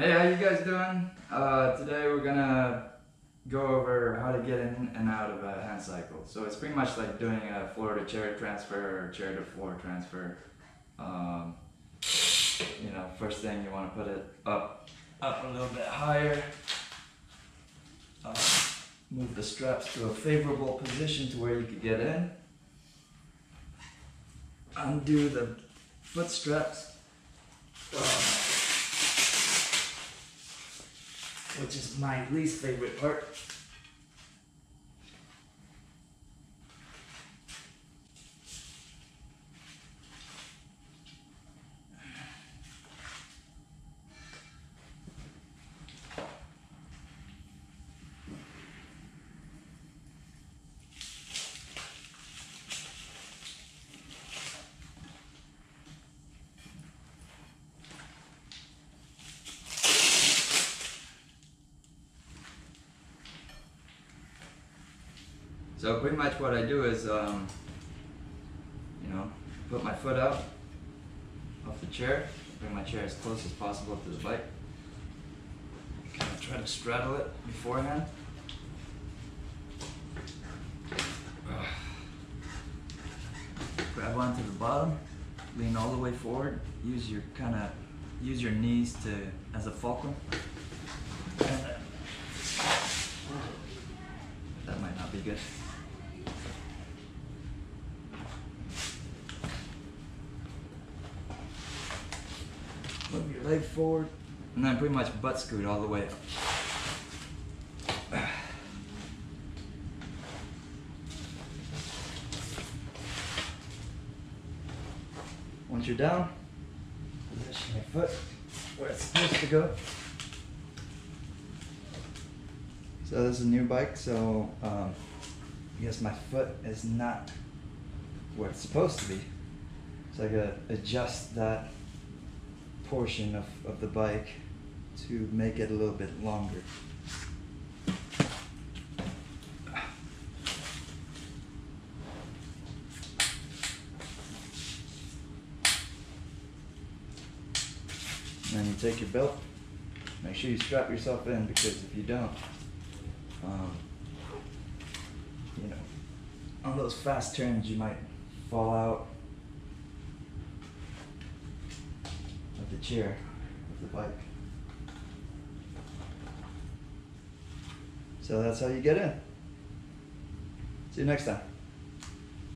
Hey, how you guys doing? Today we're gonna go over how to get in and out of a hand cycle. So it's pretty much like doing a floor to chair transfer or chair to floor transfer. You know, first thing you want to put it up a little bit higher. Move the straps to a favorable position to where you could get in. Undo the foot straps. Which is my least favorite part. So pretty much what I do is, you know, put my foot out off the chair, bring my chair as close as possible to the bike, kind of try to straddle it beforehand. Grab onto the bottom, lean all the way forward, use your knees as a fulcrum. And that might not be good. Move your leg forward, and then pretty much butt scoot all the way up. Once you're down, position your foot where it's supposed to go. So this is a new bike, so I guess my foot is not where it's supposed to be. So I gotta adjust that portion of the bike to make it a little bit longer. And then you take your belt, make sure you strap yourself in, because if you don't, you know, on those fast turns you might fall out of the chair, of the bike. So that's how you get in. See you next time.